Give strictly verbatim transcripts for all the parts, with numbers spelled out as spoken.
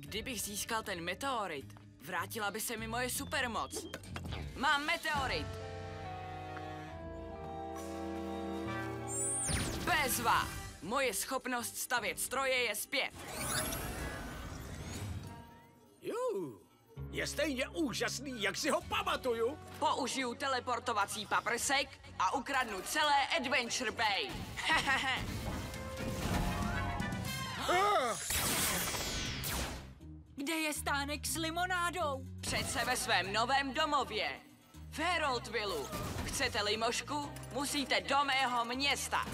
Kdybych získal ten meteorit, vrátila by se mi moje supermoc. Mám meteorit! Bezva! Moje schopnost stavět stroje je zpět. Jú, je stejně úžasný, jak si ho pamatuju. Použiju teleportovací paprsek a ukradnu celé Adventure Bay. Kde je stánek s limonádou? Přece ve svém novém domově. V Heraldvillu. Chcete limošku? Musíte do mého města.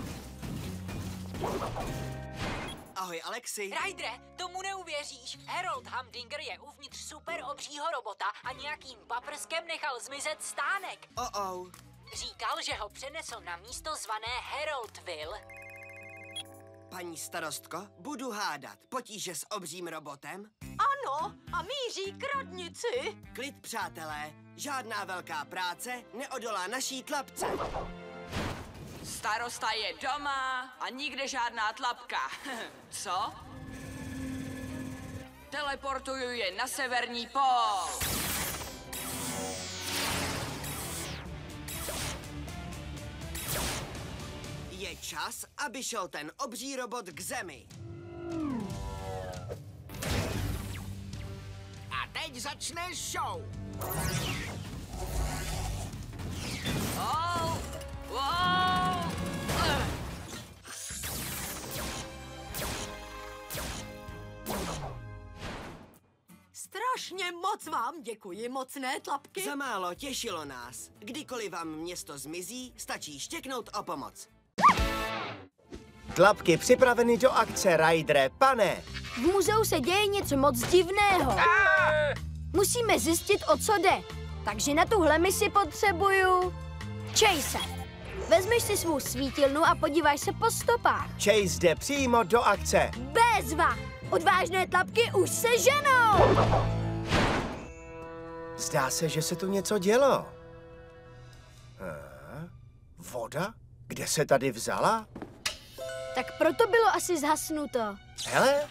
Ahoj, Alexi. Rydere, tomu neuvěříš. Harold Humdinger je uvnitř super obřího robota a nějakým paprskem nechal zmizet stánek. Oh-oh. Říkal, že ho přenesl na místo zvané Heraldville. Paní starostko, budu hádat. Potíže s obřím robotem? Ano, a míří k radnici. Klid, přátelé. Žádná velká práce neodolá naší tlapce. Starosta je doma a nikde žádná tlapka. Co? Teleportuju je na severní pól. Je čas, aby šel ten obří robot k zemi. A teď začne show. Oh, wow. Strašně moc vám děkuji, mocné tlapky. Za málo, těšilo nás. Kdykoliv vám město zmizí, stačí štěknout o pomoc. Tlapky připraveny do akce, Rydere, pane. V muzeu se děje něco moc divného. Aaaa! Musíme zjistit, o co jde. Takže na tuhle misi potřebuju... Chase. Vezmeš si svou svítilnu a podíváš se po stopách. Chase jde přímo do akce. Bezva! Odvážné tlapky už se ženou! Zdá se, že se tu něco dělo. Aha. Voda? Kde se tady vzala? Tak proto bylo asi zhasnuto. Hele,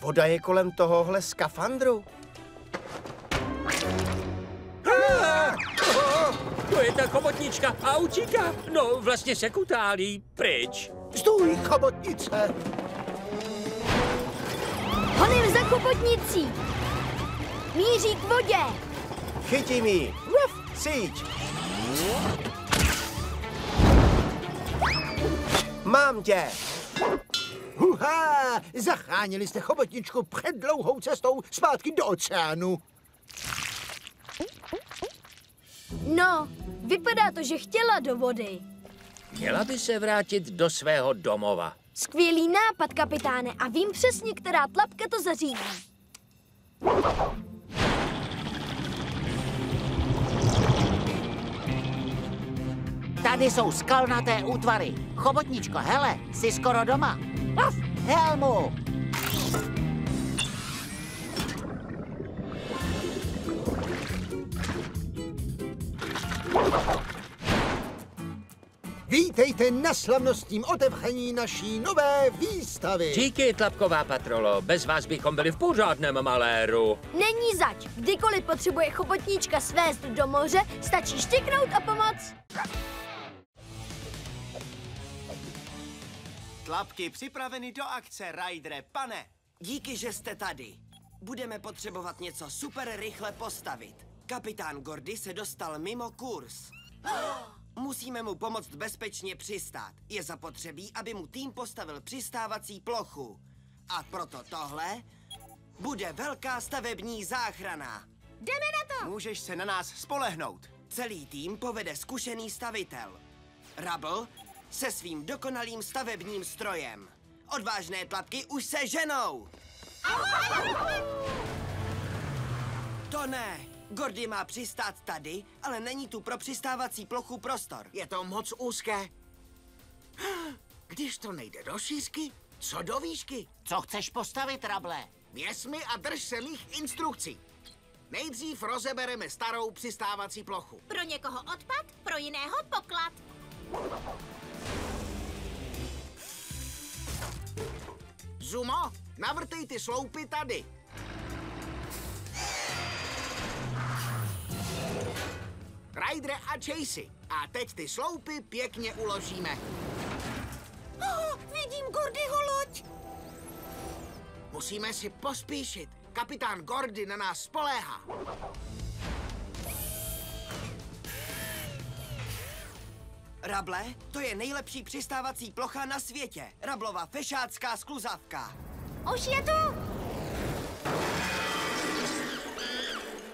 voda je kolem tohohle skafandru. Ah, oh, to je ta chobotnička a utíká. No, vlastně se kutálí pryč. Zdůj, chobotnice! Honím za chobotnicí! Míří k vodě! Chytím ji! Ruff, síť! Mám tě! Huhá! Zachránili jste chobotničku před dlouhou cestou zpátky do oceánu. No, vypadá to, že chtěla do vody. Měla by se vrátit do svého domova. Skvělý nápad, kapitáne, a vím přesně, která tlapka to zařídí. Tady jsou skalnaté útvary. Chobotničko, hele, jsi skoro doma. Uf, helmu! Vítejte na slavnostním otevření naší nové výstavy. Díky, Tlapková patrolo. Bez vás bychom byli v pořádném maléru. Není zač. Kdykoliv potřebuje chobotnička svést do moře, stačí štěknout a pomoc. Tlapky připraveny do akce, Rydere, pane. Díky, že jste tady. Budeme potřebovat něco super rychle postavit. Kapitán Gordy se dostal mimo kurz. Musíme mu pomoct bezpečně přistát. Je zapotřebí, aby mu tým postavil přistávací plochu. A proto tohle bude velká stavební záchrana. Jdeme na to! Můžeš se na nás spolehnout. Celý tým povede zkušený stavitel. Rubble se svým dokonalým stavebním strojem. Odvážné tlapky už se ženou! To ne! Gordy má přistát tady, ale není tu pro přistávací plochu prostor. Je to moc úzké. Když to nejde do šířky, co do výšky? Co chceš postavit, Rable? Věz mi a drž se mých instrukcí. Nejdřív rozebereme starou přistávací plochu. Pro někoho odpad, pro jiného poklad. Zumo, navrtej ty sloupy tady. Rydera a Chasey. A teď ty sloupy pěkně uložíme. Oh, vidím Gordyho loď. Musíme si pospíšit. Kapitán Gordy na nás spoléhá. Rubble, to je nejlepší přistávací plocha na světě. Rubblova fešácká skluzavka. Už je tu!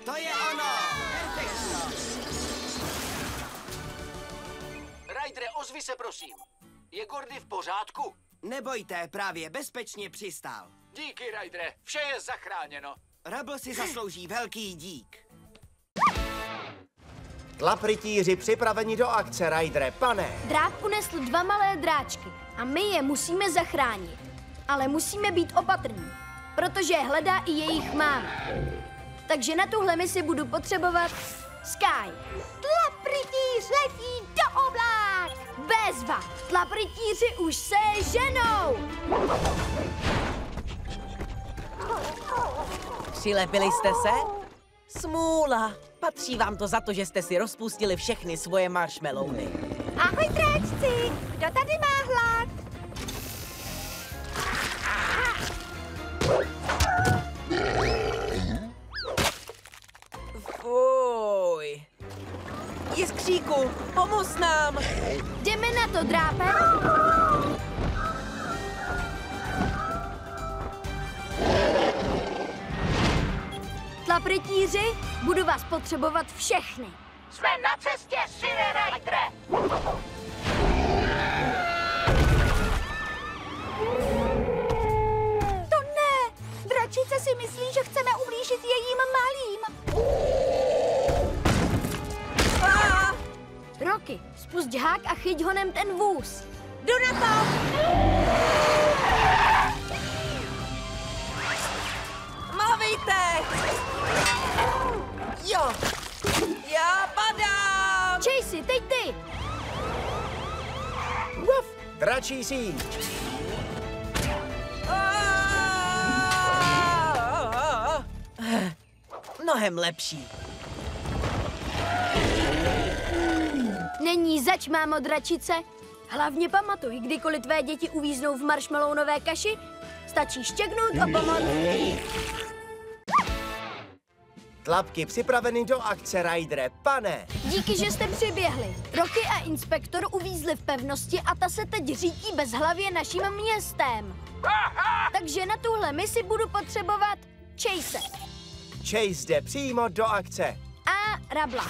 To je ono! Perfektno! Rydere, ozvi se prosím. Je Gordy v pořádku? Nebojte, právě bezpečně přistál. Díky, Rydere, vše je zachráněno. Rubble si zaslouží velký dík. Tlaprytíři připraveni do akce, Rydere, pane. Drák unesl dva malé dráčky a my je musíme zachránit. Ale musíme být opatrní, protože hledá i jejich máma. Takže na tuhle misi budu potřebovat Sky. Tlaprytíř letí do oblák! Bezva! Tlaprytíři už se ženou! Přilepili jste se? Smůla! Patří vám to za to, že jste si rozpustili všechny svoje marshmallowny. Ahoj, dráčci! Kdo tady má hlad? Fuj! Jiskříku, pomoz nám! Jdeme na to, drápe! Tlaprytíři, budu vás potřebovat všechny. Jsme na cestě, Sire Rydere! To ne! Dračice si myslí, že chceme ublížit jejím malým. Ah! Rocky, spust hák a chyť honem ten vůz. Jdu na to! Mluvejte! Jo! Já padám! Chasey, teď ty! Uf! Dračí síť! Mnohem lepší. Není zač, mámo dračice. Hlavně pamatuj, kdykoliv tvé děti uvíznou v marshmallownové kaši, stačí štěknout a pomoct. Tlapky připraveny do akce, Rydere, pane! Díky, že jste přiběhli. Rocky a inspektor uvízli v pevnosti a ta se teď řítí bezhlavě naším městem. Aha! Takže na tuhle misi budu potřebovat Chase. Chase jde přímo do akce. A Rubble.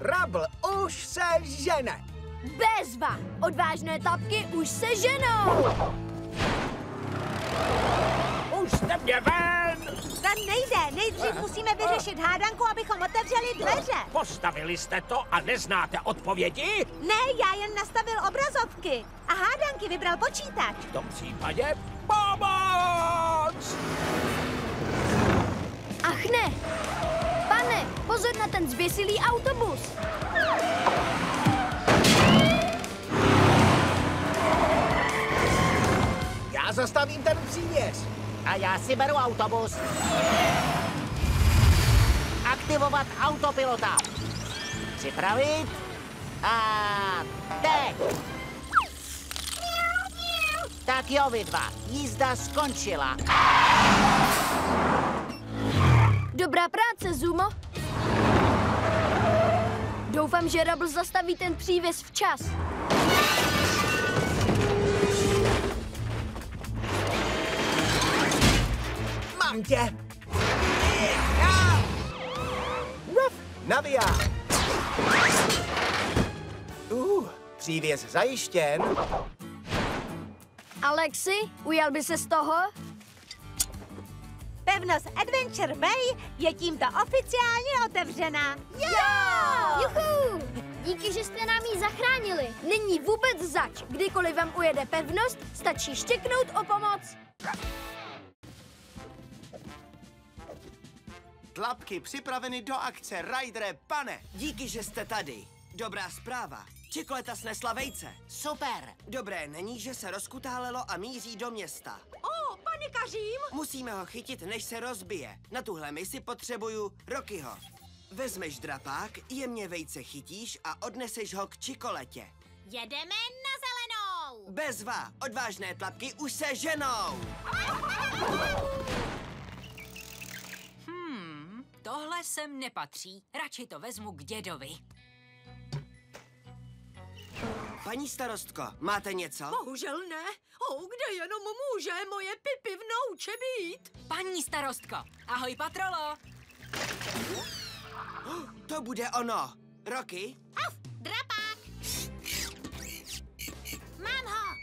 Rubble už se žene. Bezva! Odvážné tlapky už se ženou. Už jste mě ven! Tam nejde. Nejdřív musíme vyřešit hádanku, abychom otevřeli dveře. Postavili jste to a neznáte odpovědi? Ne, já jen nastavil obrazovky. A hádanky vybral počítač. V tom případě pomoc! Ach ne! Pane, pozor na ten zběsilý autobus! Já zastavím ten přívěs. A já si beru autobus. Aktivovat autopilota. Připravit. A teď. Tak jo, vy dva. Jízda skončila. Dobrá práce, Zumo. Doufám, že Rubble zastaví ten přívěs včas. Mám tě! Ruff, naviá! Uh, přívěs zajištěn. Alexi, ujal by se z toho? Pevnost Adventure Bay je tímto oficiálně otevřená. Jo! Juhu! Díky, že jste nám ji zachránili. Není vůbec zač. Kdykoliv vám ujede pevnost, stačí štěknout o pomoc. Tlapky připraveny do akce, Rydere, pane. Díky, že jste tady. Dobrá zpráva. Čokoláda snesla vejce. Super. Dobré není, že se rozkutálelo a míří do města. O, panikařím! Musíme ho chytit, než se rozbije. Na tuhle misi potřebuju Rockyho. Vezmeš drapák, jemně vejce chytíš a odneseš ho k čikoletě. Jedeme na zelenou! Bezva, odvážné tlapky už se ženou! Hmm, tohle sem nepatří, radši to vezmu k dědovi. Paní starostko, máte něco? Bohužel ne. O, kde jenom může moje pipi vnouče být? Paní starostko, ahoj patrolo. To bude ono. Rocky? Af, drapák. Mám ho.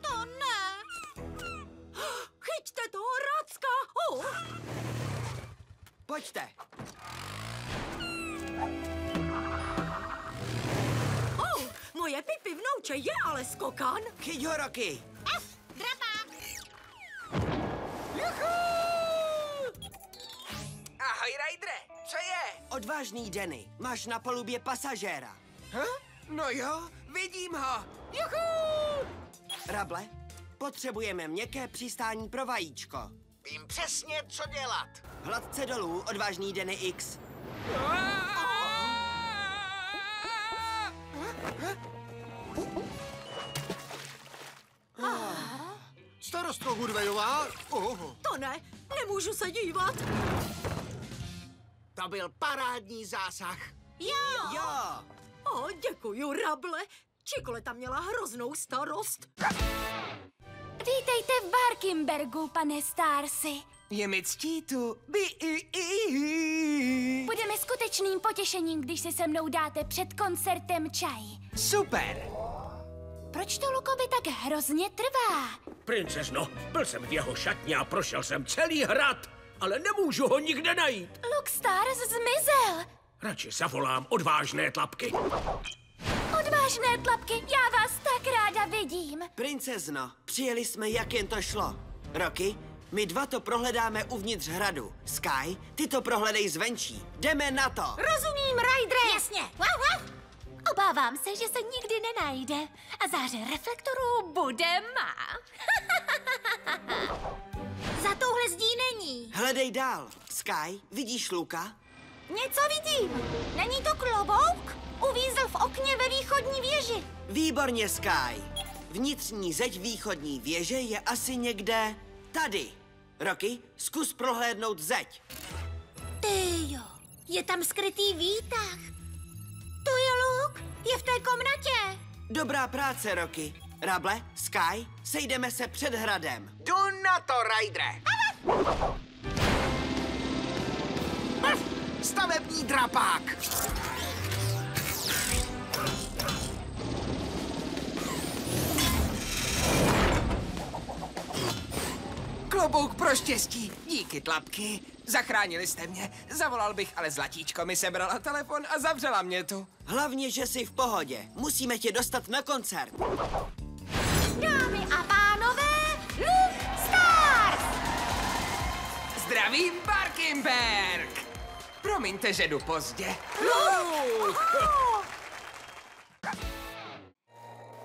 To ne. Chyťte toho racka. Uh. Pojďte. Moje pipi vnouče je ale skokan. Chyť ho, Rocky. F, drapák. Juhu! Ahoj, Rydere, co je? Odvážný Denny, máš na palubě pasažéra. Huh? No jo, vidím ho. Juhu! Rubble, potřebujeme měkké přistání pro vajíčko. Vím přesně, co dělat. Hladce dolů, odvážný Denny X. Starostko Goodwayová? Oho. To ne, nemůžu se dívat. To byl parádní zásah. Jo. Jo. O, děkuju, Rubble. Čikoleta měla hroznou starost. Vítejte v Barkingburgu, pane Starsy. Je mi ctí tu. Budeme skutečným potěšením, když si se mnou dáte před koncertem čaj. Super. Proč to Lukovi tak hrozně trvá? Princezno, byl jsem v jeho šatně a prošel jsem celý hrad, ale nemůžu ho nikde najít. Luke Stark zmizel. Radši zavolám odvážné tlapky. Odvážné tlapky, já vás tak ráda vidím. Princezno, přijeli jsme, jak jen to šlo. Rocky, my dva to prohledáme uvnitř hradu. Sky, ty to prohledej zvenčí. Jdeme na to. Rozumím, Rydere. Jasně. Wow, wow. Obávám se, že se nikdy nenajde a záře reflektorů bude má. Za touhle zdí není. Hledej dál. Sky, vidíš Luka? Něco vidím. Není to klobouk? Uvízl v okně ve východní věži. Výborně, Sky. Vnitřní zeď východní věže je asi někde tady. Rocky, zkus prohlédnout zeď. Tyjo, je tam skrytý výtah. Tu je Luke, je v té komnatě. Dobrá práce, Rocky. Rubble, Sky, sejdeme se před hradem. Jdu na to, Rydere. Stavební drapák. Klobouk pro štěstí. Díky, tlapky. Zachránili jste mě. Zavolal bych, ale zlatíčko mi sebrala telefon a zavřela mě tu. Hlavně, že jsi v pohodě. Musíme tě dostat na koncert. Dámy a pánové, Luke Stark! Zdravím, Barkingburg! Promiňte, že jdu pozdě. Luke!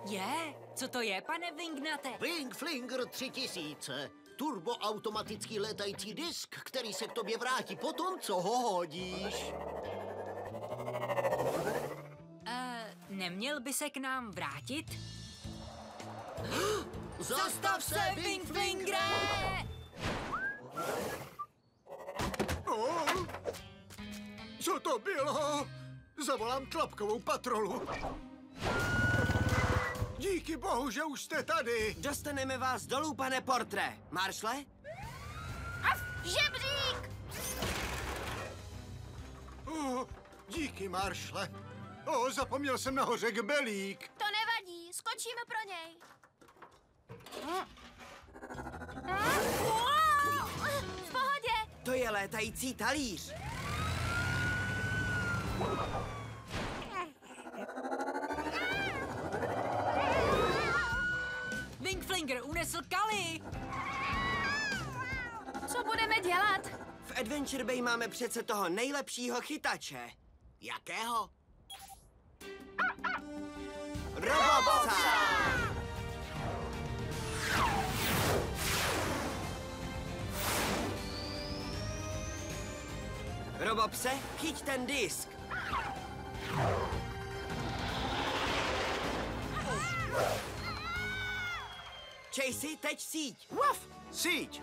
Je, co to je, pane Wingnate? Pinkflinger tři tisíce. Turboautomatický létající disk, který se k tobě vrátí potom, co ho hodíš. Uh, neměl by se k nám vrátit? Zastav, Zastav se, Pinkflingre! Oh, co to bylo? Zavolám tlapkovou patrolu. Díky bohu, že už jste tady. Dostaneme vás dolů, pane Portre. Marshall? Af, žebřík! Oh, díky, Marshall. Oh, zapomněl jsem nahoře kbelík. To nevadí, skočíme pro něj. Hm. Hm. Wow, v pohodě. To je létající talíř. Pinkflinger unesl Kali! Co budeme dělat? V Adventure Bay máme přece toho nejlepšího chytače. Jakého? Robota! Robota! Robopse, chyť ten disk. Chasey, teď síť. Waf! Síť!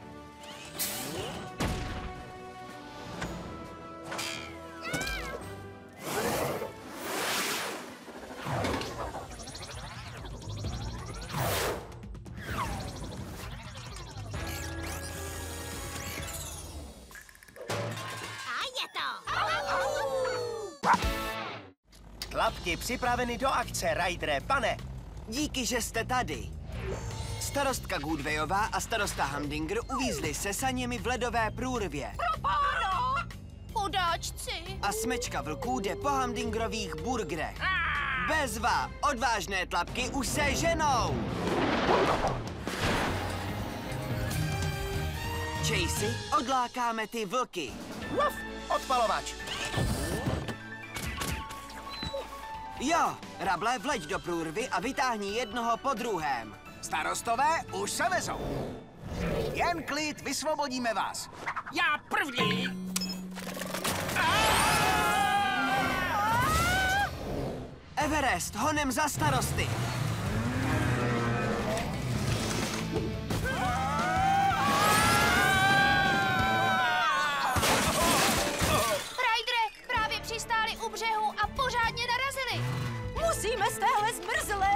Tlapky připraveny do akce, Rydere, pane. Díky, že jste tady. Starostka Goodwayová a starosta Humdinger uvízli se saněmi v ledové průrvě. Propáno! Chudáčci! A smečka vlků jde po Humdingerových burgerech. Bezva! Odvážné tlapky už se ženou! Chasey, odlákáme ty vlky. Uf, odpalovač! Jo, Rable, vleď do průrvy a vytáhni jednoho po druhém. Starostové už se vezou. Jen klid, vysvobodíme vás. Já první! Everest, honem za starosty. Rydere, právě přistáli u břehu a pořádně narazili. Musíme z téhle zmrzlé...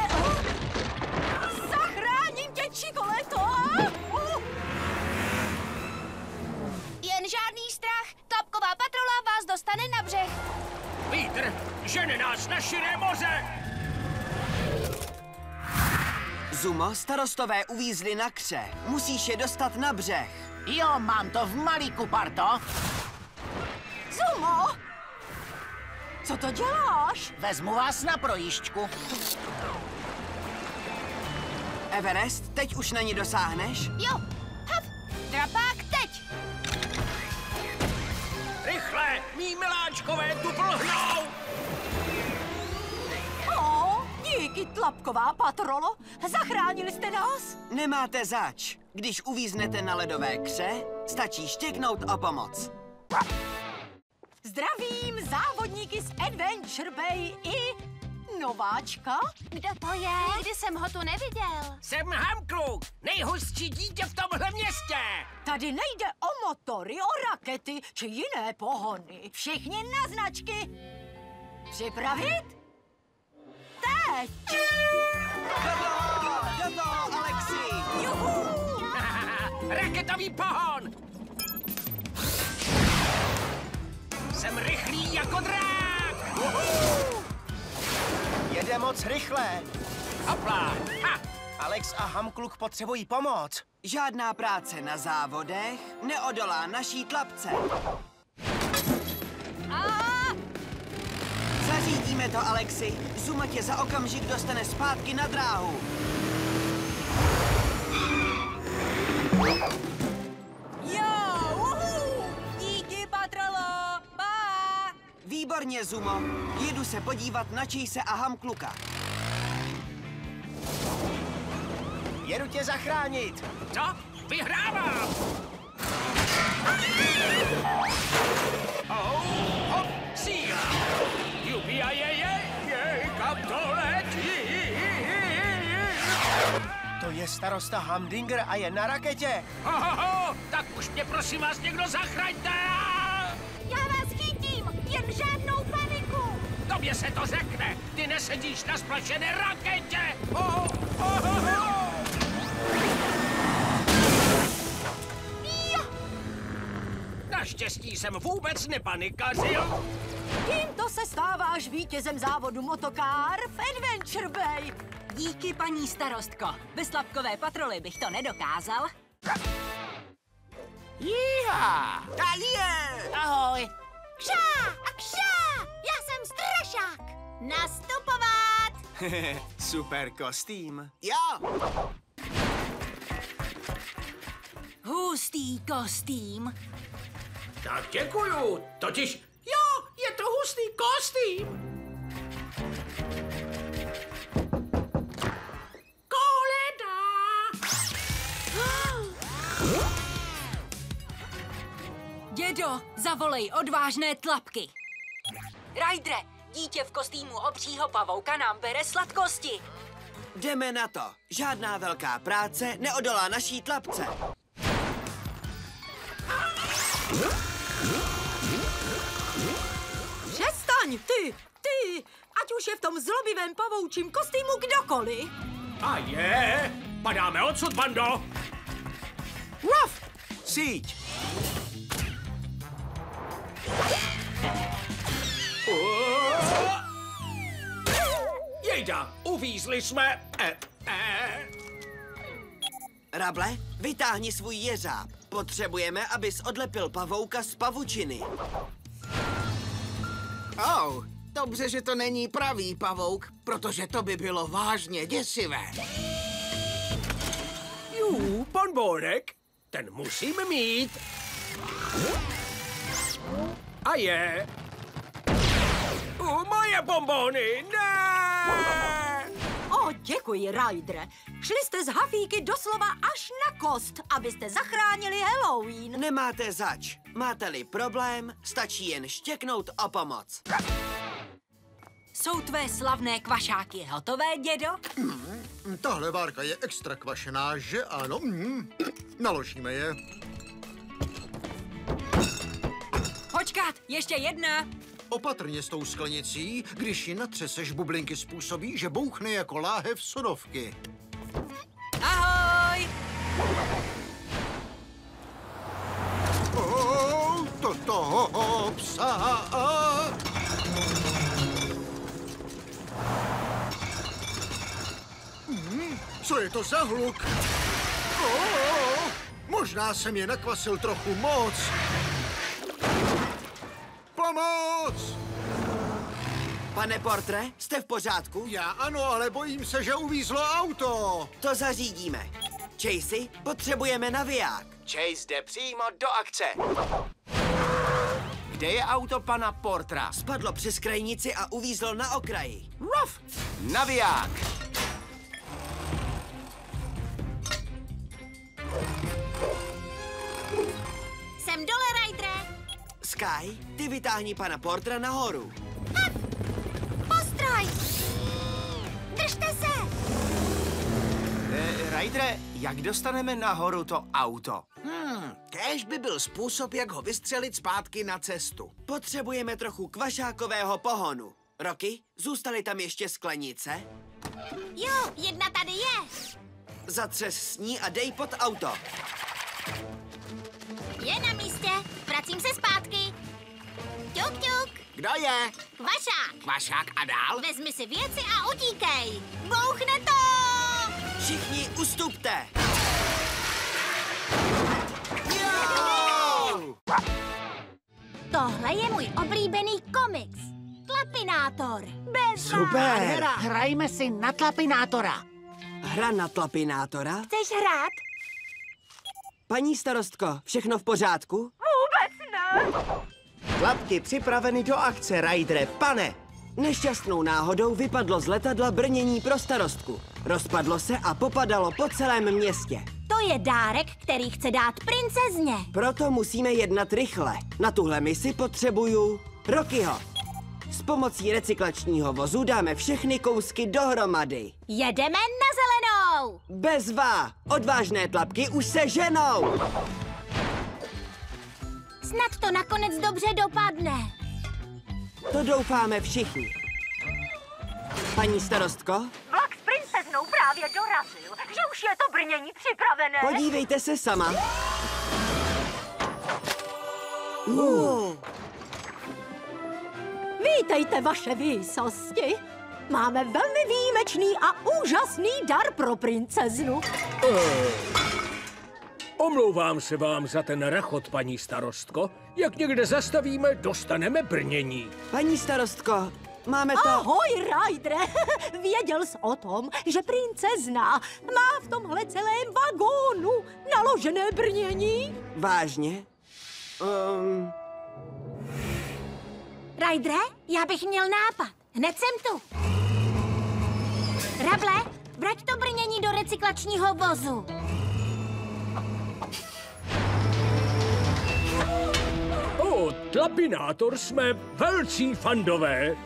Zachráním tě, Čikoleto! Uh. Jen žádný strach. Tlapková patrola vás dostane na břeh. Vítr žene nás na širé moře! Zumo, starostové uvízli na kře. Musíš je dostat na břeh. Jo, mám to v malíku, Parto. Zumo! Co to děláš? Vezmu vás na projížďku. Everest, teď už na ní dosáhneš? Jo! Hav! Drapák, teď! Rychle! Mí miláčkové tu prohnou! Oh, díky, Tlapková patrolo! Zachránili jste nás! Nemáte zač. Když uvíznete na ledové kře, stačí štěknout o pomoc. Zdravím závodníky z Adventure Bay i... Nováčka? Kdo to je? Nikdy jsem ho tu neviděl. Jsem Hamkluk, nejhustší dítě v tomhle městě. Tady nejde o motory, o rakety či jiné pohony. Všichni na značky. Připravit? Teď! Do toho, Alexi! Juhu! Raketový pohon! Jsem rychlý jako drák! Juhu! Jede moc rychle. Hopla! Ha! Alex a Hamkluk potřebují pomoc. Žádná práce na závodech neodolá naší tlapce. Zařídíme to, Alexi. Zuma tě za okamžik dostane zpátky na dráhu. Jo! Uhu! Díky, patrolo! Výborně, Zumo. Jedu se podívat na Chase a Hamkluka. Jedu tě zachránit. Co? Vyhrávám! Oh, hop, síla! Jupi, a je, je, je, kam to letí? To je starosta Humdinger a je na raketě. Ho, ho, ho, tak už mě prosím vás někdo zachraňte! Jen žádnou paniku! Tobě se to řekne! Ty nesedíš na splašené raketě! Oh, oh, oh, oh. Naštěstí jsem vůbec nepanikařil! Tímto se stáváš vítězem závodu motokár v Adventure Bay! Díky, paní starostko! Bez Tlapkové patroly bych to nedokázal. Jíha! Dalije! Ahoj! Kša! Kša! Já jsem strašák! Nastupovat! Super kostým. Jo! Hustý kostým. Tak děkuju, totiž... Jo, je to hustý kostým! Koleda! Dědo, zavolej odvážné tlapky. Rydere, dítě v kostýmu obřího pavouka nám bere sladkosti. Jdeme na to. Žádná velká práce neodolá naší tlapce. Přestaň, ty, ty, ať už je v tom zlobivém pavoučím kostýmu kdokoliv. A je, padáme odsud, bando. Ruff! Síť. Jejda, uvízli jsme. E, e. Rable, vytáhni svůj jeřáb. Potřebujeme, abys odlepil pavouka z pavučiny. Oh, dobře, že to není pravý pavouk, protože to by bylo vážně děsivé. Jú, pan Borek, ten musím mít. A je. U, moje bombony, ne! O, děkuji, Rydere. Šli jste z hafíky doslova až na kost, abyste zachránili Halloween. Nemáte zač. Máte-li problém, stačí jen štěknout o pomoc. Jsou tvé slavné kvašáky hotové, dědo? Mm, tahle várka je extra kvašená, že ano? Mm, naložíme je. Počkat, ještě jedna. Opatrně s tou sklenicí, když ji natřeseš, bublinky způsobí, že bouchne jako láhev sodovky. Ahoj! Oh, to toho psa! Hmm, co je to za hluk? Oh, možná jsem je nakvasil trochu moc. Pomoc! Pane Portre, jste v pořádku? Já ano, ale bojím se, že uvízlo auto. To zařídíme. Chasey, potřebujeme naviják. Chase jde přímo do akce. Kde je auto pana Portra? Spadlo přes krajnici a uvízlo na okraji. Ruff! Naviják! Jsem dole, Rydere. Sky, ty vytáhni pana Portra nahoru. Hop! Postroj! Držte se! E, Rydere, jak dostaneme nahoru to auto? Hmm, kéž by byl způsob, jak ho vystřelit zpátky na cestu. Potřebujeme trochu kvašákového pohonu. Rocky, zůstaly tam ještě sklenice? Jo, jedna tady je. Zatřes s ní a dej pod auto. Je na místě. Vracím se zpátky. Ťuk, ťuk. Kdo je? Kvašák. Kvašák a dál? Vezmi si věci a utíkej. Bouchne to! Všichni ustupte. Jo! Tohle je můj oblíbený komiks. Tlapinátor. Bez Super. Hra. Hrajme si na Tlapinátora. Hra na Tlapinátora? Chceš hrát? Paní starostko, všechno v pořádku? Vůbec ne! Tlapky připraveny do akce, Rydere, pane! Nešťastnou náhodou vypadlo z letadla brnění pro starostku. Rozpadlo se a popadalo po celém městě. To je dárek, který chce dát princezně. Proto musíme jednat rychle. Na tuhle misi potřebuju Rockyho. S pomocí recyklačního vozu dáme všechny kousky dohromady. Jedeme na zelenou! Bezva! Odvážné tlapky už se ženou! Snad to nakonec dobře dopadne. To doufáme všichni. Paní starostko? Vlak s princeznou právě dorazil, že už je to brnění připravené. Podívejte se sama. Uh. Vítejte, vaše výsosti. Máme velmi výjimečný a úžasný dar pro princeznu. Uh. Omlouvám se vám za ten rachot, paní starostko. Jak někde zastavíme, dostaneme brnění. Paní starostko, máme to... Ahoj, Rydere. Věděl jsi o tom, že princezna má v tomhle celém vagónu naložené brnění? Vážně? Um... Rydere, já bych měl nápad. Hned jsem tu. Rable, vrať to brnění do recyklačního vozu. Tlapinátor jsme velcí fandové.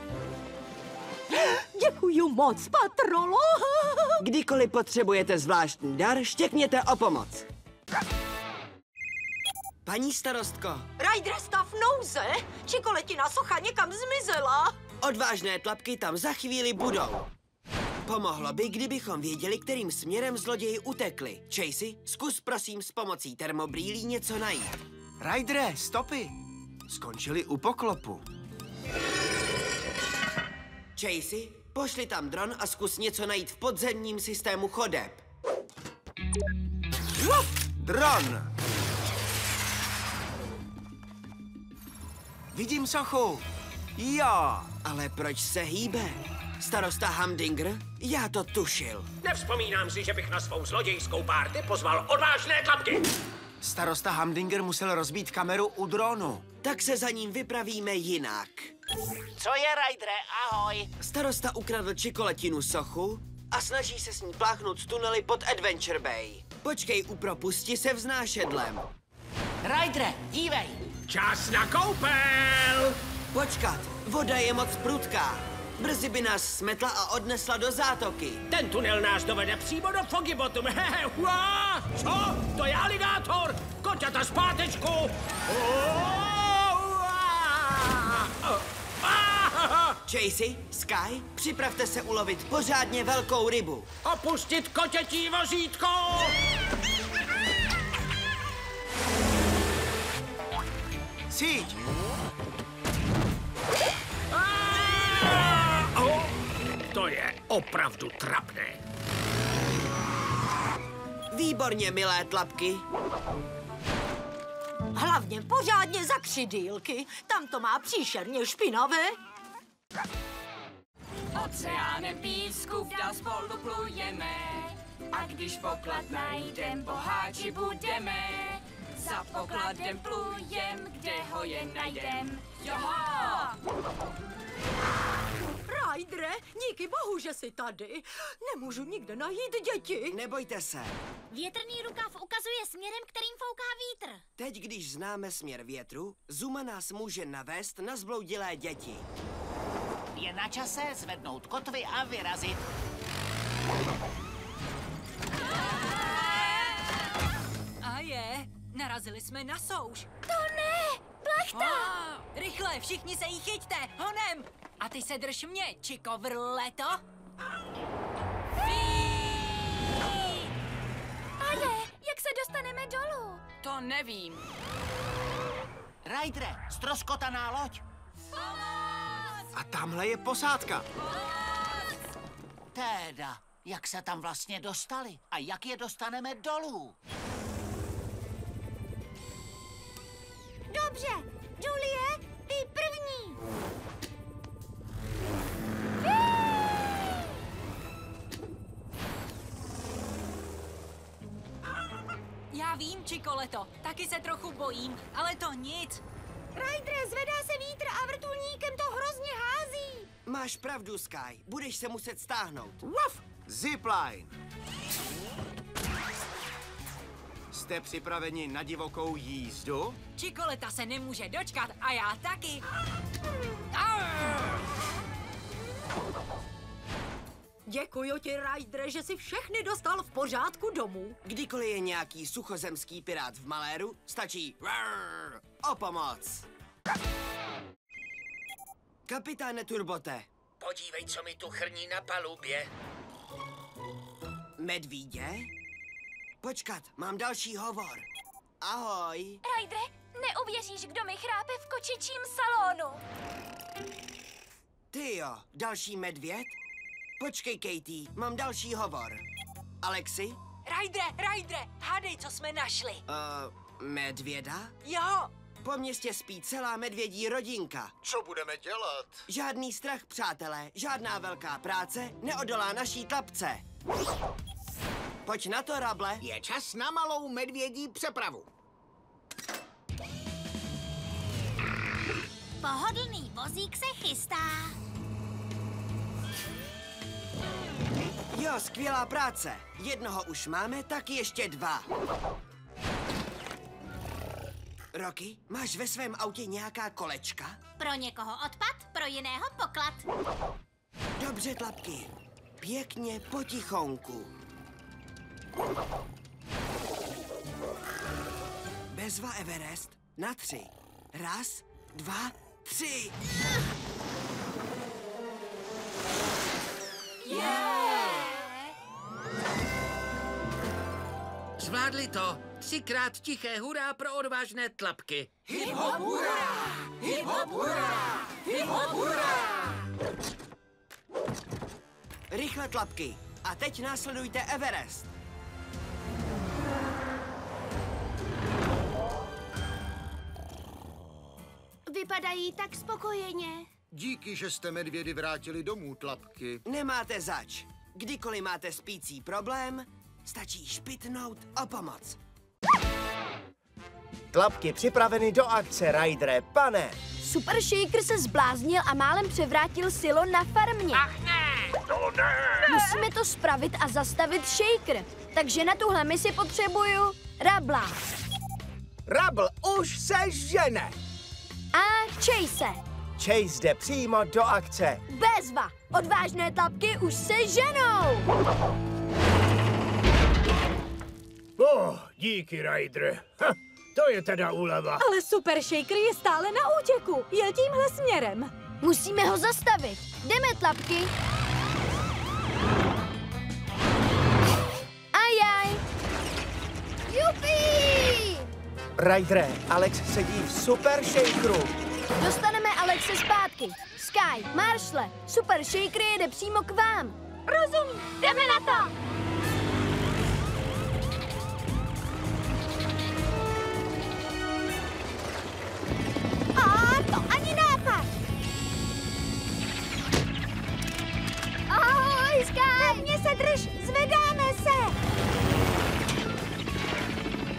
Děkuju moc, patrolo. Kdykoliv potřebujete zvláštní dar, štěkněte o pomoc. Paní starostko. Ryder, stav nouze. Čikoletina socha někam zmizela. Odvážné tlapky tam za chvíli budou. Pomohlo by, kdybychom věděli, kterým směrem zloději utekli. Chasey, zkus prosím s pomocí termobrýlí něco najít. Rydere, stopy! Skončili u poklopu. Chasey, pošli tam dron a zkus něco najít v podzemním systému chodeb. Dron! Vidím sochu. Jo, ale proč se hýbe? Starosta Humdinger? Já to tušil. Nevzpomínám si, že bych na svou zlodějskou párty pozval odvážné tlapky. Starosta Humdinger musel rozbít kameru u dronu. Tak se za ním vypravíme jinak. Co je, Rydere? Ahoj. Starosta ukradl čikoletinu sochu a snaží se s ní pláchnout z tunely pod Adventure Bay. Počkej u propusti se vznášedlem. Rydere, dívej. Čas na koupel. Počkat, voda je moc prudká. Brzy by nás smetla a odnesla do zátoky. Ten tunel nás dovede přímo do Foggy Bottom. Hehe, uá! Co? To je aligátor! Koťata zpátečku! Chasey, Sky, připravte se ulovit pořádně velkou rybu. Opustit koťatí vozítko! Síť! To je opravdu trapné. Výborně, milé tlapky. Hlavně pořádně za křidýlky. Tam to má příšerně špinavé. Oceánem písku vdál spolu plujeme. A když poklad najdem, boháči budeme. Za pokladem plujem, kde ho je najdem. Joho! Rydere, díky bohu, že jsi tady. Nemůžu nikde najít děti. Nebojte se. Větrný rukav ukazuje směrem, kterým fouká vítr. Teď, když známe směr větru, Zuma nás může navést na zbloudilé děti. Je na čase zvednout kotvy a vyrazit. A je, narazili jsme na souš. To ne, plachta! Oh, rychle, všichni se jí chyťte, honem! A ty se drž mě, čiko vrleto. Ale, jak se dostaneme dolů? To nevím. Rydere, ztroskotaná loď. Pomoc! A tamhle je posádka. Pomoc! Teda, jak se tam vlastně dostali a jak je dostaneme dolů? Dobře, Julie, ty první. Já vím, čikoleto, taky se trochu bojím, ale to nic. Rydere, zvedá se vítr a vrtulníkem to hrozně hází. Máš pravdu, Sky, budeš se muset stáhnout. Waf! Zipline! Jste připraveni na divokou jízdu? Čikoleta se nemůže dočkat a já taky. Děkuji ti, Rydere, že si všechny dostal v pořádku domů. Kdykoliv je nějaký suchozemský pirát v maléru, stačí o pomoc. Kapitáne Turbote. Podívej, co mi tu chrní na palubě. Medvídě? Počkat, mám další hovor. Ahoj. Rydere, neuvěříš, kdo mi chrápe v kočičím salonu. Ty jo, další medvěd? Počkej, Katie, mám další hovor. Alexi? Rydere, Rydere, hádej, co jsme našli. Uh, medvěda? Jo. Po městě spí celá medvědí rodinka. Co budeme dělat? Žádný strach, přátelé, žádná velká práce neodolá naší tlapce. Pojď na to, Rubble. Je čas na malou medvědí přepravu. Pohodlný vozík se chystá. Jo, skvělá práce. Jednoho už máme, tak ještě dva. Rocky, máš ve svém autě nějaká kolečka? Pro někoho odpad, pro jiného poklad. Dobře, tlapky. Pěkně potichonku. Bezva Everest na tři. Raz, dva, tři. Yeah! Zvládli to. Třikrát tiché hurá pro odvážné tlapky. Hip-hop hurá! Hip-hop hurá! Hip-hop hurá! Rychle tlapky. A teď následujte Everest. Vypadají tak spokojeně. Díky, že jste medvědy vrátili domů, tlapky. Nemáte zač. Kdykoliv máte spící problém, stačí špitnout o pomoc. Tlapky připraveny do akce, Rydere, pane. Super Shaker se zbláznil a málem převrátil silo na farmě. Ach ne! To ne! Musíme to spravit a zastavit Shaker. Takže na tuhle misi potřebuju Rabla. Rubble už se žene. A Chase. Chase jde přímo do akce. Bezva! Odvážné tlapky už se ženou! Oh, díky, Ryder. Ha, to je teda úleva. Ale Super Shaker je stále na útěku. Jel tímhle směrem. Musíme ho zastavit. Jdeme, tlapky. Ajaj. Jupi! Ryder, Alex sedí v Super Shakeru. Dostaneme Alexe zpátky. Sky, Marshall, Super Shaker jede přímo k vám. Rozumím, jdeme na to. A to ani nápad. Ahoj, Sky. Pevně se drž, zvedáme se.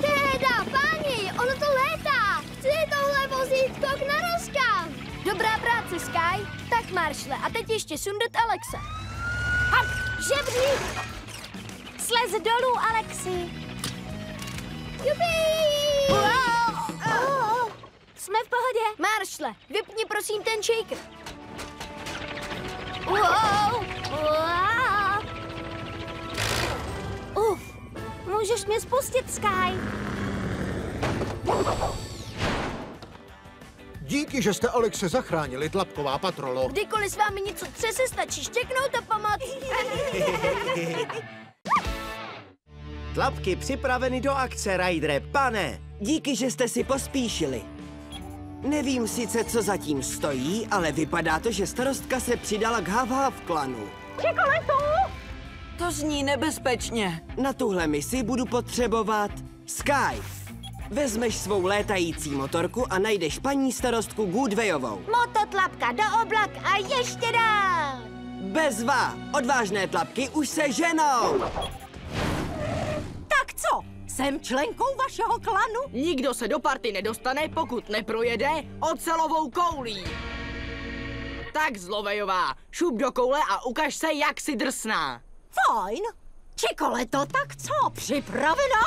Teda, páni, ono to létá. Co je tohle vozítko k narozkám? Dobrá práce, Sky. Tak, Marshall, a teď ještě sundat Alexe. Hop, žebřík! Slez dolů, Alexi. Jupi! Wow. Oh. Jsme v pohodě. Marshall, vypni prosím ten shaker. Wow. Wow. Uf, můžeš mě spustit, Sky. Díky, že jste Alexe zachránili, Tlapková patrolo. Kdykoliv s vámi něco třese, stačí štěknout a pomoct. Tlapky připraveny do akce, Rydere, pane. Díky, že jste si pospíšili. Nevím sice, co zatím stojí, ale vypadá to, že starostka se přidala k Hav-Hav Klanu. Čokoletu! To zní nebezpečně. Na tuhle misi budu potřebovat Sky. Vezmeš svou létající motorku a najdeš paní starostku Goodwayovou. Mototlapka do oblak a ještě dál! Bezva! Odvážné tlapky už se ženou! Tak co? Jsem členkou vašeho klanu? Nikdo se do party nedostane, pokud neprojede ocelovou koulí. Tak, Zlovejová, šup do koule a ukaž se, jak si drsná. Fajn. Čikoleto, tak co? Připravená?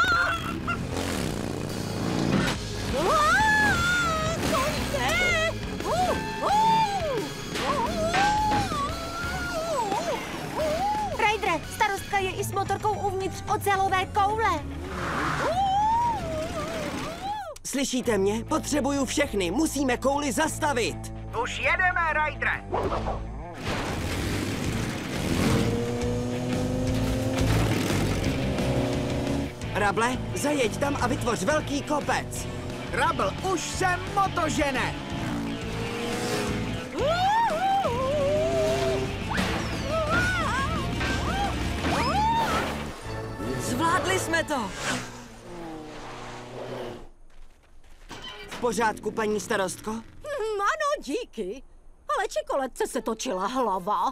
Rydere, starostka je i s motorkou uvnitř ocelové koule. Slyšíte mě? Potřebuju všechny. Musíme kouli zastavit. Už jedeme, Rydere. Rubble, zajeď tam a vytvoř velký kopec. Rubble, už jsem motožene! Zvládli jsme to! V pořádku, paní starostko? Mm, ano, díky. Ale čokoládce se točila hlava.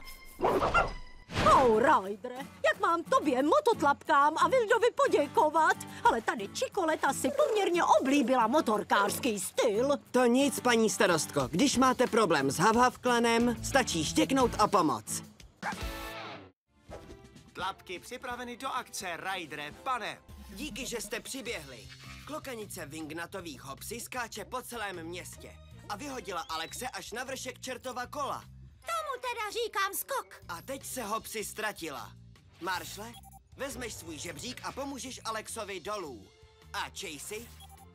Oh, Rydere, jak mám tobě, mototlapkám a Vildovi poděkovat, ale tady Čikoleta si poměrně oblíbila motorkářský styl. To nic, paní starostko. Když máte problém s Hav-Hav Klanem, stačí štěknout a pomoc. Tlapky připraveny do akce, Rydere, pane. Díky, že jste přiběhli. Klokanice Wingnatových Hopsy skáče po celém městě a vyhodila Alexe až na vršek čertova kola. Tomu teda říkám skok. A teď se Hopsy ztratila. Marshall, vezmeš svůj žebřík a pomůžeš Alexovi dolů. A Chasey,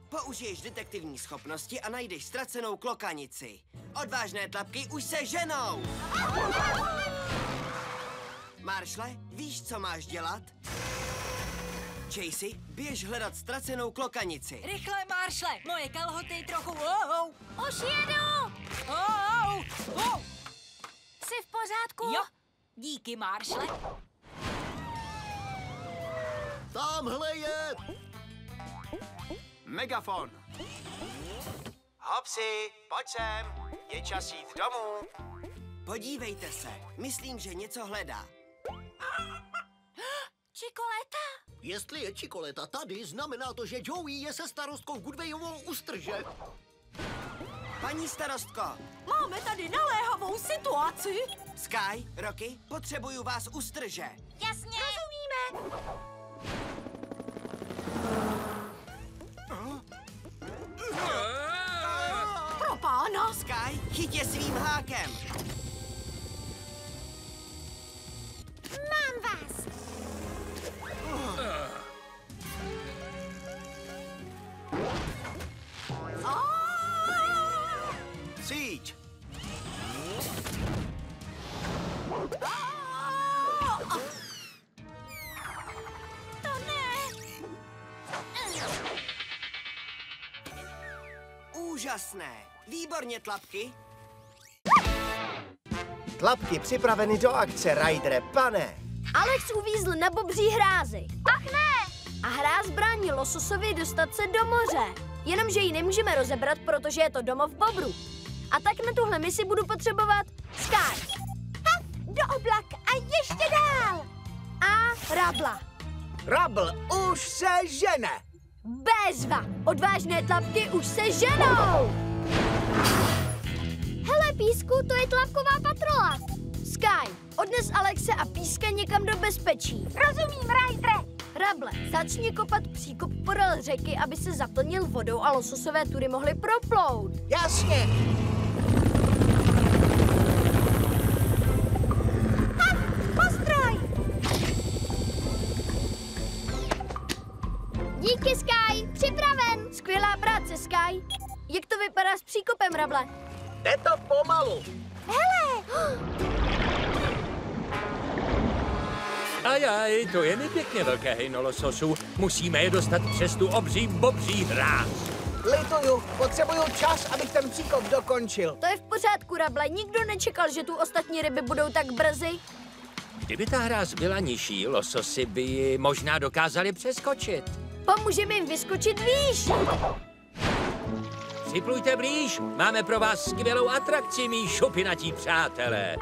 použiješ detektivní schopnosti a najdeš ztracenou klokanici. Odvážné tlapky už se ženou! Marshall, víš, co máš dělat? Chasey, běž hledat ztracenou klokanici. Rychle, Marshall, moje kalhoty trochu... Oh, oh. Už jedu! Oh, oh. Jsi v pořádku? Jo. Díky, Marshall. Tamhle je... Megafon. Hopsy, pojď sem, je čas jít domů. Podívejte se, myslím, že něco hledá. Čikoleta? Jestli je Čikoleta tady, znamená to, že Joey je se starostkou Goodwayovou ustrže. Paní starostko. Máme tady naléhavou situaci. Sky, Rocky, potřebuju vás ustrže. Jasně. Rozumíme. Pro pána! Sky, chyť je svým hákem! Mám vás! Síť! To ne! Úžasné. Výborně, tlapky. Tlapky připraveny do akce, Rydere, pane. Alex uvízl na bobří hrázi. Ach ne! A hráz brání lososovi dostat se do moře. Jenomže ji nemůžeme rozebrat, protože je to domov bobru. A tak na tuhle misi budu potřebovat Sky. Ha! Do oblak a ještě dál. A Rabla. Rubble už se žene. Bezva! Odvážné tlapky už se ženou! Hele, Písku, to je Tlapková patrola. Sky, odnes Alexe a Píska někam do bezpečí. Rozumím, Rydere. Rubble, začni kopat příkop podél řeky, aby se zaplnil vodou a lososové tury mohly proplout. Jasně! Ha! Postroj! Díky, Sky! Připraven! Skvělá práce, Sky! Jak to vypadá s příkopem, Rubble? Jde to pomalu. Hele! Ajaj, to je nepěkně velké hejno lososů. Musíme je dostat přes tu obří bobří hráz. Lituju, potřebuju čas, abych ten příkop dokončil. To je v pořádku, Rubble. Nikdo nečekal, že tu ostatní ryby budou tak brzy. Kdyby ta hráz byla nižší, lososy by ji možná dokázali přeskočit. Pomůžeme jim vyskočit výš. Připlujte blíž, máme pro vás skvělou atrakci, mí šupinatí přátelé.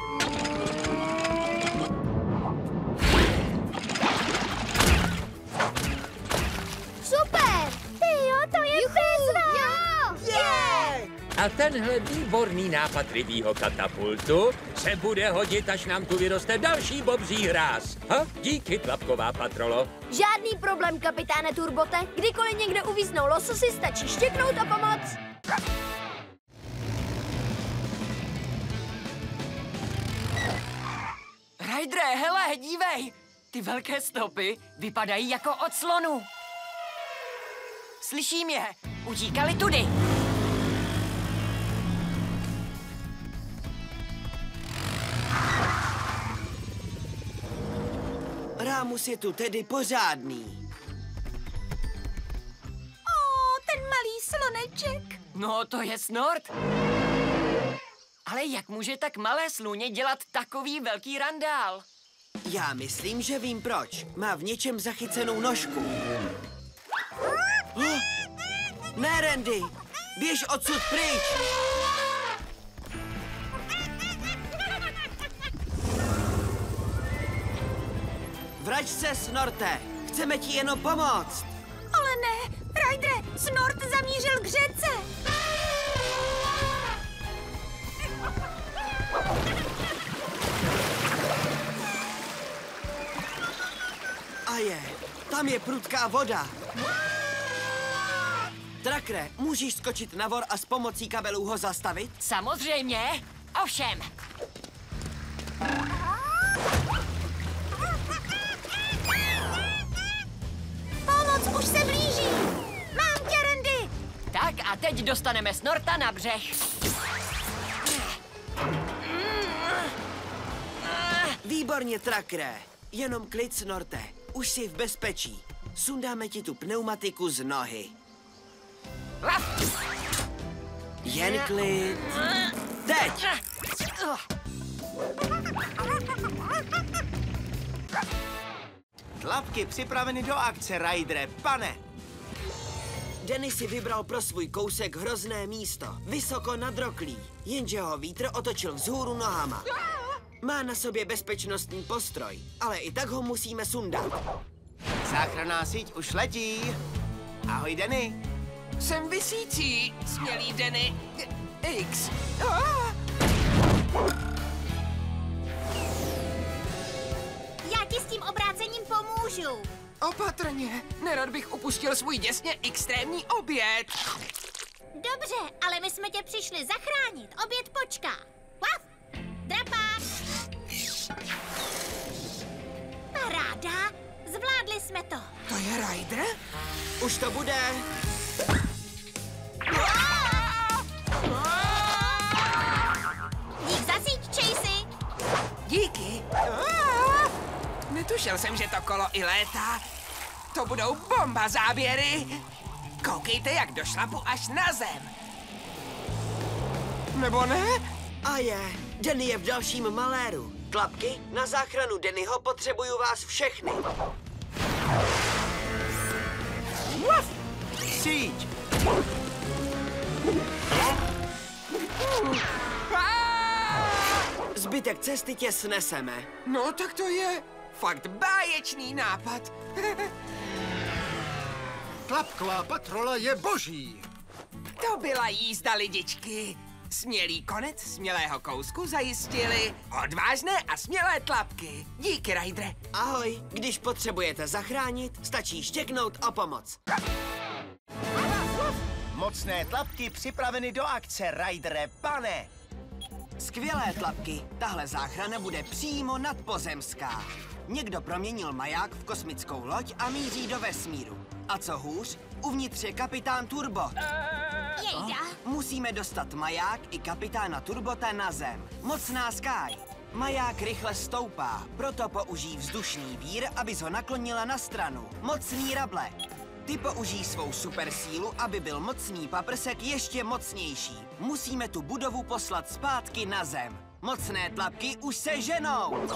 Super! Ty jo, to je bezva! Yeah! A tenhle výborný nápad rybího katapultu se bude hodit, až nám tu vyroste další bobří hráz. Ha? Díky, Tlapková patrolo. Žádný problém, kapitáne Turbote. Kdykoliv někde uvíznou lososy, stačí štěknout a pomoc. Rydere, hele, dívej! Ty velké stopy vypadají jako od slonu. Slyším je. Utíkali tudy. Rámus je tu tedy pořádný. Ó, ten malý sloneček. No, to je Snort. Ale jak může tak malé sluně dělat takový velký randál? Já myslím, že vím proč. Má v něčem zachycenou nožku. Oh. Ne, Randy, běž odsud pryč. Vrať se, Snorte! Chceme ti jenom pomoct! Ale ne! Rydere, Snort zamířil k řece! A je, tam Tam je prudká voda. Trackere, můžeš skočit na vor a s pomocí kabelů ho zastavit? Samozřejmě, ovšem. Pomoc už se blíží. Mám tě, Randy. Tak a teď dostaneme Snorta na břeh. Výborně, Trackere. Jenom klid, Snorte. Už jsi v bezpečí. Sundáme ti tu pneumatiku z nohy. Jen klid. Teď! Tlapky připraveny do akce, Rydere, pane! Denny si vybral pro svůj kousek hrozné místo, vysoko nad roklí, jenže ho vítr otočil vzhůru nohama. Má na sobě bezpečnostní postroj, ale i tak ho musíme sundat. Záchranná síť už letí. Ahoj, Denny. Jsem visící, smělý Denny. X. Ah! Já ti s tím obrácením pomůžu. Opatrně, nerad bych upustil svůj děsně extrémní oběd. Dobře, ale my jsme tě přišli zachránit. Oběd počká. Wow. Drapák. Paráda, zvládli jsme to. To je Ryder? Už to bude. Dík za síť, Chasey. Díky. Netušil jsem, že to kolo i létá. To budou bomba záběry. Koukejte, jak došlapu až na zem. Nebo ne? A je, Denny je v dalším maléru. Tlapky, na záchranu Dennyho potřebuju vás všechny. Uf! Síť! Zbytek cesty tě sneseme. No, tak to je fakt báječný nápad. Tlapková patrola je boží. To byla jízda, lidičky. Smělý konec smělého kousku zajistili odvážné a smělé tlapky. Díky, Rydere. Ahoj. Když potřebujete zachránit, stačí štěknout o pomoc. Mocné tlapky připraveny do akce, Rydere, pane. Skvělé tlapky. Tahle záchrana bude přímo nadpozemská. Někdo proměnil maják v kosmickou loď a míří do vesmíru. A co hůř, uvnitř je kapitán Turbot. Jejda. Musíme dostat maják i kapitána Turbota na zem. Mocná Sky. Maják rychle stoupá, proto použij vzdušný vír, abys ho naklonila na stranu. Mocný Rubble. Ty použij svou supersílu, aby byl mocný paprsek ještě mocnější. Musíme tu budovu poslat zpátky na zem. Mocné tlapky už se ženou.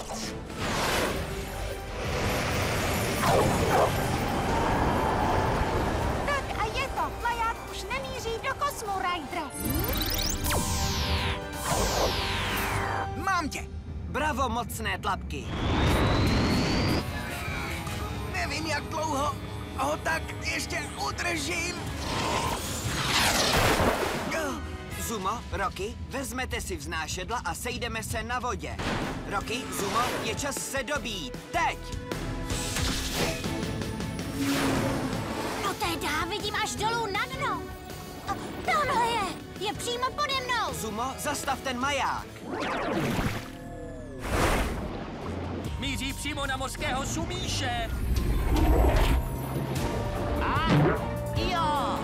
Tak a je to, maják už nemíří do kosmu, Rydere. Mám tě! Bravo, mocné tlapky. Nevím, jak dlouho ho tak ještě udržím. Zumo, Rocky, vezmete si vznášedla a sejdeme se na vodě. Rocky, Zumo, je čas se dobít. Teď! No teda, vidím až dolů na dno. Tohle je, je přímo pode mnou. Zumo, zastav ten maják. Míří přímo na mořského sumíše. A jo.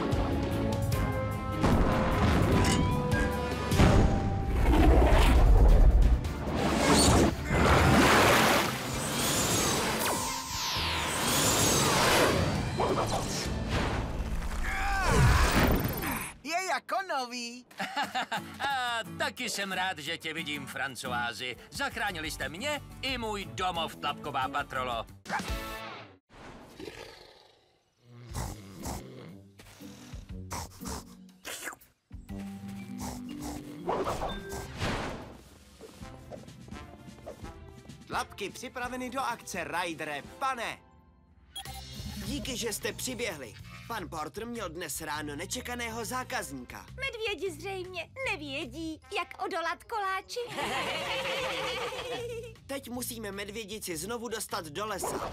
Je jako nový. Taky jsem rád, že tě vidím, Francoázi. Zachránili jste mě i můj domov, Tlapková patrolo. Tlapky připraveny do akce, Rydere, pane. Díky, že jste přiběhli. Pan Porter měl dnes ráno nečekaného zákazníka. Medvědi zřejmě nevědí, jak odolat koláči. Teď musíme medvědici znovu dostat do lesa.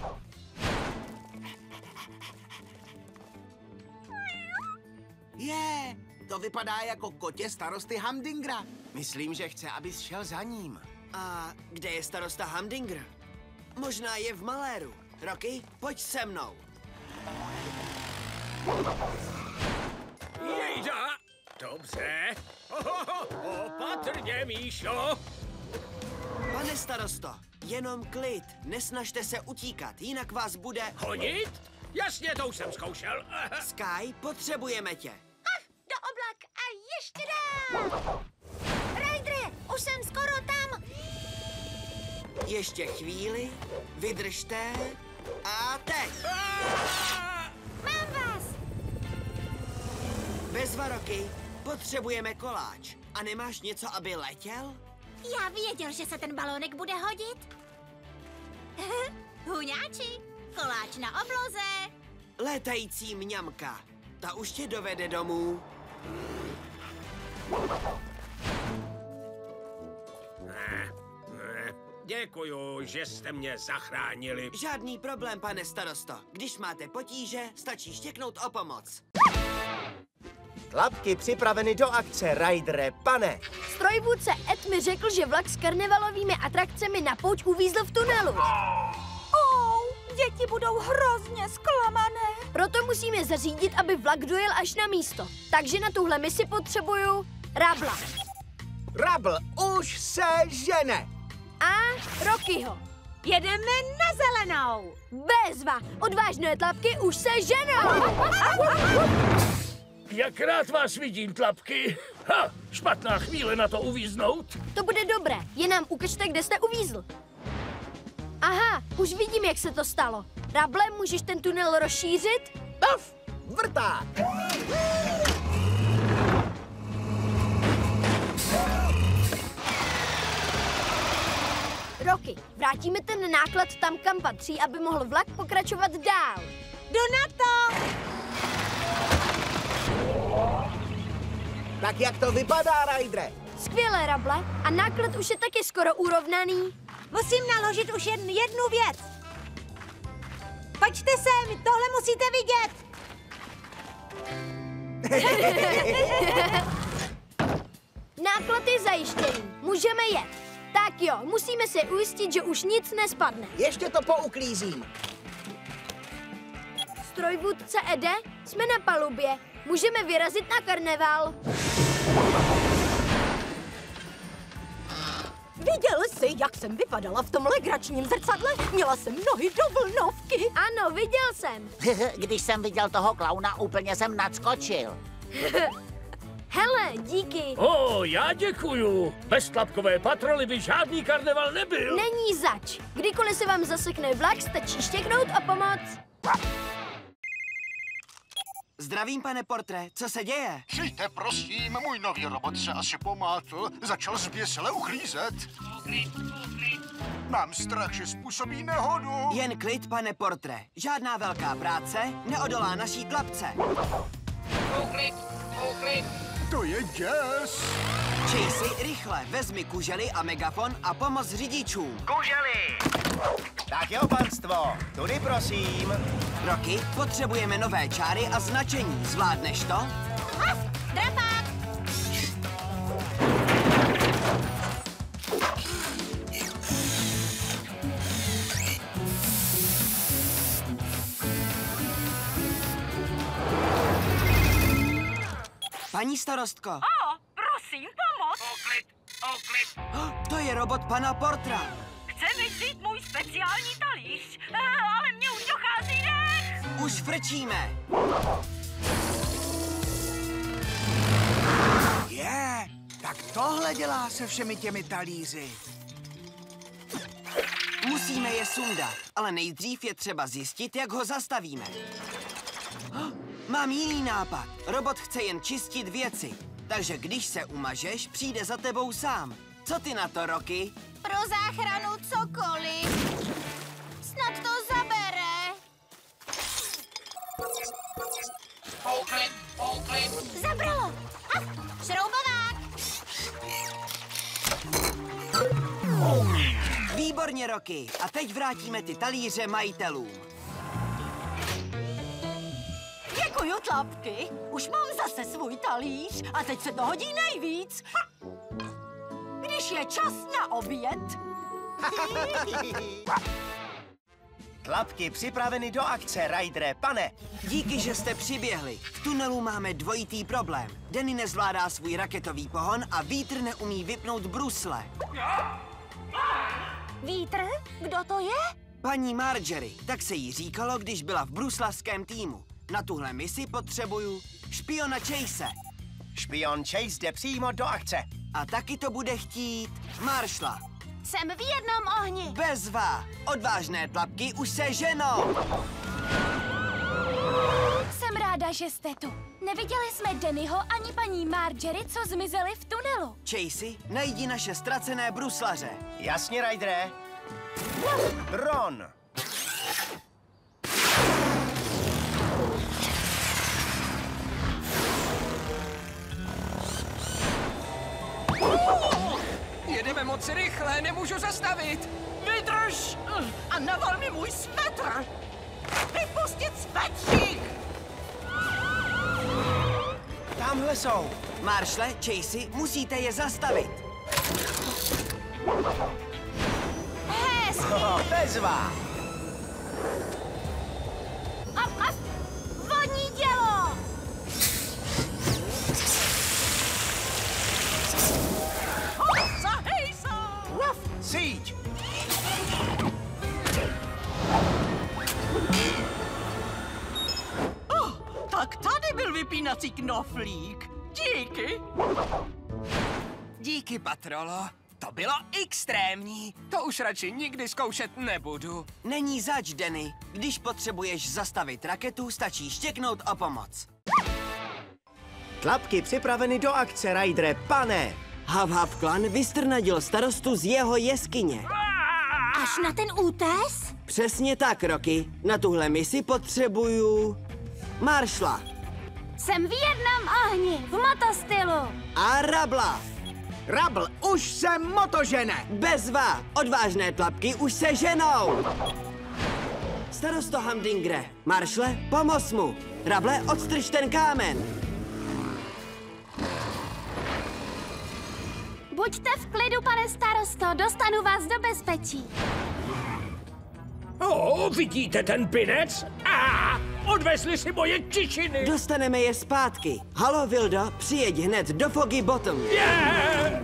Je, to vypadá jako kotě starosty Humdingera. Myslím, že chce, abys šel za ním. A kde je starosta Humdinger? Možná je v maléru. Rocky, pojď se mnou. Nejda! Dobře. Ohoho, opatrně, Míšo. Pane starosto, jenom klid. Nesnažte se utíkat, jinak vás bude... Honit? Jasně, to už jsem zkoušel. Sky, potřebujeme tě. Ach, do oblak a ještě dál. Rydere, už jsem skoro tam. Ještě chvíli, vydržte a teď. Mám vás. Bez varoky, potřebujeme koláč. A nemáš něco, aby letěl? Já věděl, že se ten balónek bude hodit. Huňáči. Koláč na obloze. Létající mňamka. Ta už tě dovede domů. Děkuju, že jste mě zachránili. Žádný problém, pane starosto. Když máte potíže, stačí štěknout o pomoc. Tlapky připraveny do akce, Rydere, pane. Strojvůdce Ed mi řekl, že vlak s karnevalovými atrakcemi na pouť uvízl v tunelu. Děti budou hrozně zklamané. Proto musíme zařídit, aby vlak dojel až na místo. Takže na tuhle misi potřebuju Rabla. Rubble už se žene. A Rockyho. Jedeme na zelenou. Bezva, odvážné Tlapky už se ženou. Jak rád vás vidím, Tlapky. Ha, špatná chvíle na to uvíznout. To bude dobré, jen nám ukažte, kde jste uvízl. Aha, už vidím, jak se to stalo. Rubble, můžeš ten tunel rozšířit? Paf, vrtá! Rocky, vrátíme ten náklad tam, kam patří, aby mohl vlak pokračovat dál. Jdu na to! Tak jak to vypadá, Rydere? Skvělé, Rubble, a náklad už je taky skoro urovnaný. Musím naložit už jen jednu věc. Pojďte sem, tohle musíte vidět. Náklad je zajištěný, můžeme jet. Tak jo, musíme se ujistit, že už nic nespadne. Ještě to pouklízím. Strojvůdce Ede, jsme na palubě. Můžeme vyrazit na karneval. Viděl jsi, jak jsem vypadala v tom legračním zrcadle? Měla jsem nohy do vlnovky. Ano, viděl jsem. Když jsem viděl toho klauna, úplně jsem nadskočil. Hele, díky. O, já děkuju. Bez Tlapkové patroly by žádný karneval nebyl. Není zač. Kdykoliv se vám zasekne vlak, stačí štěknout a pomoc. Zdravím, pane Portre, co se děje? Přijďte, prosím, můj nový robot se asi pomátl, začal zběsile uklízet. Mám strach, že způsobí nehodu. Jen klid, pane Portre, žádná velká práce neodolá naší Tlapce. Uklid, uklid. To je děs. Chase, rychle, vezmi kužely a megafon a pomoz řidičům. Kužely! Tak jo, panstvo, tudy prosím. Rocky, potřebujeme nové čáry a značení. Zvládneš to? Haf, drapák! Paní starostko. O, prosím, pomoc. Oklid, oklid. Oh, to je robot pana Portra. Chce mi vzít můj speciální talíř, ale mě už dochází dech. Už frčíme. Je, yeah, tak tohle dělá se všemi těmi talíři. Musíme je sundat, ale nejdřív je třeba zjistit, jak ho zastavíme. Mám jiný nápad. Robot chce jen čistit věci, takže když se umažeš, přijde za tebou sám. Co ty na to, Rocky? Pro záchranu cokoliv. Snad to zabere. Pouklid, pouklid. Zabralo. A, šroubovák. Výborně, Rocky. A teď vrátíme ty talíře majitelům. Děkuju, tlapky. Už mám zase svůj talíř a teď se to hodí nejvíc. Ha. Když je čas na oběd. Tlapky připraveny do akce, Rydere, pane. Díky, že jste přiběhli. V tunelu máme dvojitý problém. Denny nezvládá svůj raketový pohon a vítr neumí vypnout brusle. Vítr? Kdo to je? Paní Marjorie, tak se jí říkalo, když byla v bruslavském týmu. Na tuhle misi potřebuju špiona Chase. Špion Chase jde přímo do akce. A taky to bude chtít Marshalla. Jsem v jednom ohni. Bezva. Odvážné tlapky už se ženou. Jsem ráda, že jste tu. Neviděli jsme Dennyho ani paní Marjorie, co zmizeli v tunelu. Chasey, najdi naše ztracené bruslaře. Jasně, Rydere. Dron! Jedeme moc rychle, nemůžu zastavit! Vydrž! A naval mi můj svetr! Vypustit svetřík! Tamhle jsou! Marshale, Chasey, musíte je zastavit! Bezva! A, a vodní dělo! Hopsa, hejsa! Síť! Oh, tak tady byl vypínací knoflík. Díky! Díky, patrolo. To bylo extrémní. To už radši nikdy zkoušet nebudu. Není zač, Denny. Když potřebuješ zastavit raketu, stačí štěknout o pomoc. Tlapky připraveny do akce, Rydere, pane! Hav-Hav Klan vystrnadil starostu z jeho jeskyně. Až na ten útes? Přesně tak, Rocky. Na tuhle misi potřebuju... Marshalla. Jsem v jednom ohni, v motostylu. A Rabla. Rubble už se motožene! Bezva! Odvážné tlapky už se ženou! Starosto Humdingere, Marshale, pomoz mu! Rubble, odstrč ten kámen! Buďte v klidu, pane starosto, dostanu vás do bezpečí. O, vidíte ten pinec? A odvezli si moje čičiny! Dostaneme je zpátky. Halo, Vildo, přijeď hned do Foggy Bottom. Yeah!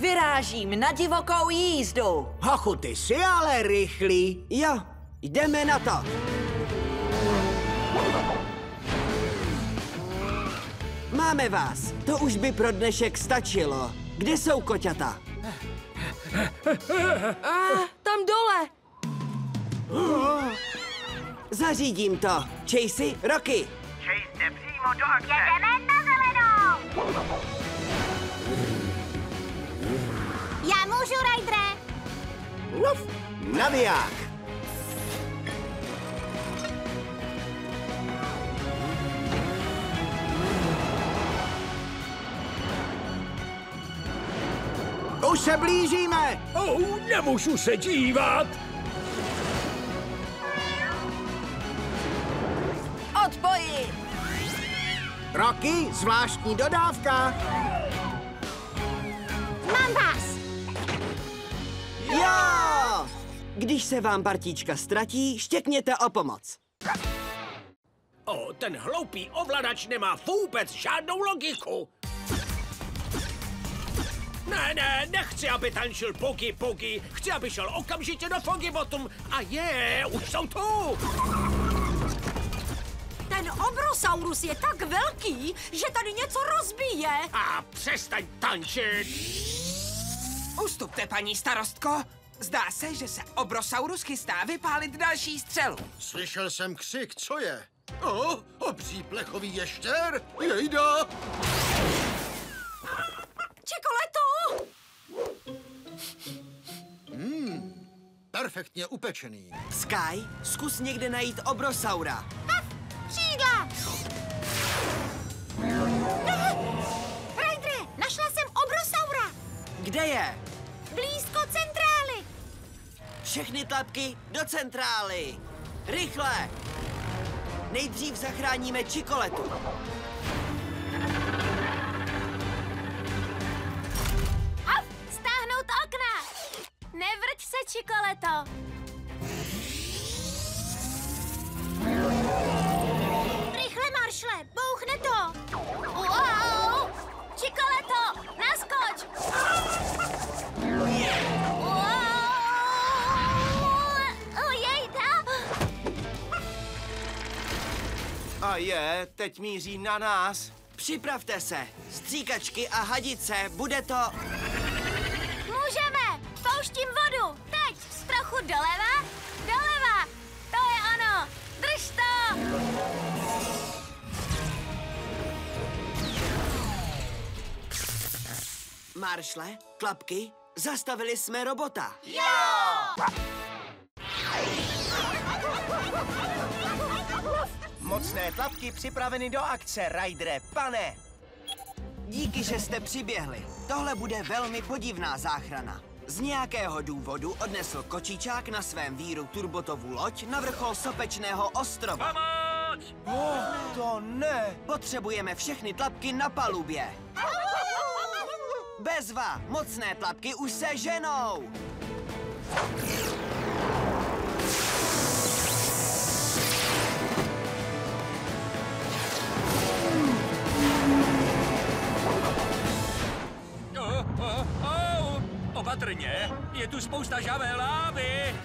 Vyrážím na divokou jízdu. Hochu, ty jsi ale rychlý. Jo, jdeme na to. Máme vás. To už by pro dnešek stačilo. Kde jsou koťata? A, tam dole. Uh. Zařídím to. Chasey, Rocky. Chase, jde přímo do akce. Jedeme na zelenou. Já můžu, Rydere. Uf. Naviják. Už se blížíme. Oh, nemůžu se dívat. Odpoji! Rocky, zvláštní dodávka! Mám vás! Jo! Když se vám partička ztratí, štěkněte o pomoc. O, ten hloupý ovladač nemá vůbec žádnou logiku. Ne, ne, nechci, aby tančil Pogi Pogi. Chci, aby šel okamžitě do Foggy Bottom. A je, už jsou tu! Ten Obrosaurus je tak velký, že tady něco rozbije. A přestaň tančit. Ustupte, paní starostko. Zdá se, že se Obrosaurus chystá vypálit další střelu. Slyšel jsem křik, co je? O, obří plechový ještěr? Jejda! Čokoletu! Mm, perfektně upečený. Sky, zkus někde najít Obrosaura. Křídla! Rydere, našla jsem Obrosaura. Kde je? Blízko centrály. Všechny tlapky do centrály. Rychle! Nejdřív zachráníme Čikoletu. Av, stáhnout okna! Nevrť se, Čikoleto! Rychle, Marshale, bouchne to! Wow! Čikoleto, naskoč! Wow! A je, teď míří na nás. Připravte se, stříkačky a hadice, bude to... Můžeme, pouštím vodu, teď, z trochu doleva, doleva, to je ono, drž to! Marshale, Tlapky, zastavili jsme robota. Jo! Mocné Tlapky připraveny do akce, Rydere, pane! Díky, že jste přiběhli. Tohle bude velmi podivná záchrana. Z nějakého důvodu odnesl kočičák na svém víru Turbotovu loď na vrchol Sopečného ostrova. Pomoc! Oh, to ne! Potřebujeme všechny Tlapky na palubě. Bezva, mocné Tlapky už se ženou! Opatrně, je tu spousta žavé lávy.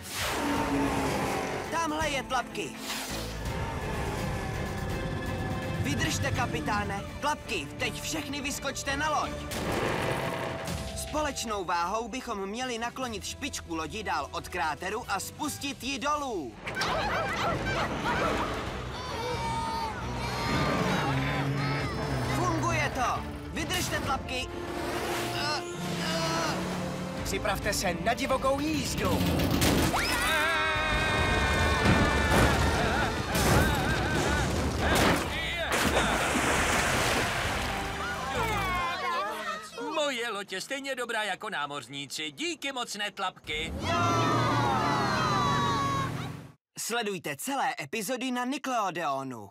Tamhle je Tlapky. Vydržte, kapitáne. Tlapky, teď všechny vyskočte na loď. Společnou váhou bychom měli naklonit špičku lodi dál od kráteru a spustit ji dolů. Funguje to. Vydržte, Tlapky. Připravte se na divokou jízdu. Moje loď je stejně dobrá jako námořníci. Díky, mocné Tlapky. Sledujte celé epizody na Nickelodeonu.